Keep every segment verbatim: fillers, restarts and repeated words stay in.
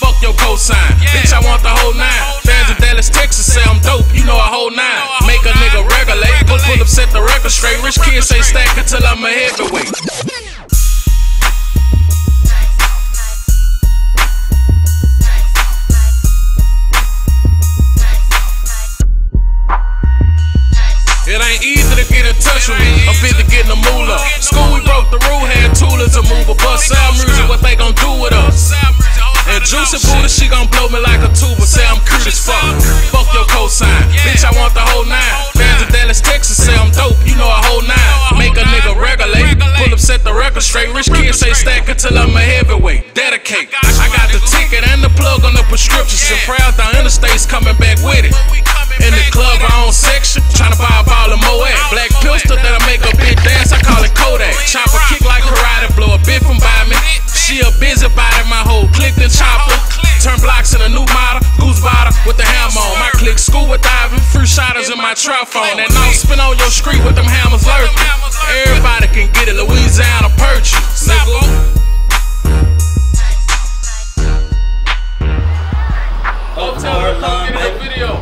Fuck your cosign, yeah. Bitch, I want the whole nine. Fans in Dallas, Texas say I'm dope, you know I hold nine. Make a nigga regulate, go pull up, set the record straight. Rich kids say stack until I'm a heavyweight. It ain't easy to get in touch with me, I'm busy getting a moolah. School, we broke the rule, had toolers to move a bus. Sound music, what they gon' do with us? And Juicy Buddha, she gon' blow me like a tuba. Say I'm cute as fuck, fuck your cosign. Bitch, I want the whole nine. Fans in Dallas, Texas say I'm dope, you know I hold nine. Make a nigga regulate, pull up, set the record straight. Rich kids say stack until I'm a heavyweight. Dedicate, I got the ticket and the plug on the prescription. Surprised the interstate's coming back with it. In the club, I own section, tryna buy a ball of Moab. Black pistol that'll make a bitch dance, I call it Kodak. Chopper kick like karate, blow a bit from by me. She a busybody, my whole click the chopper. Turn blocks in a new model, goose bottle with the hammer on. My click, scuba diving, free shotters in my trap phone. And I'll spin on your street with them hammers lurking. Everybody can get it, Louisiana purchase, nigga. Oh, tell her, look at the video.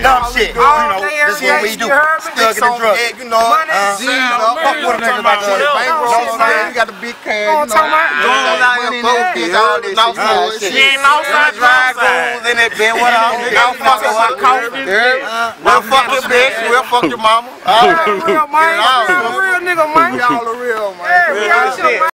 Dumb shit, you know, this is what we do. Stuck in the drug, you know, uh, you know, fuck with a nigga like that. You got the big can, you know, gold out here, both kids, all this shit. She ain't outside, dry gold in that bed, what all this. I'll fuck with my coffee. We'll fuck this bitch, we'll fuck your mama. All right, real, man. Real nigga, man. Y'all are real, man. Real shit.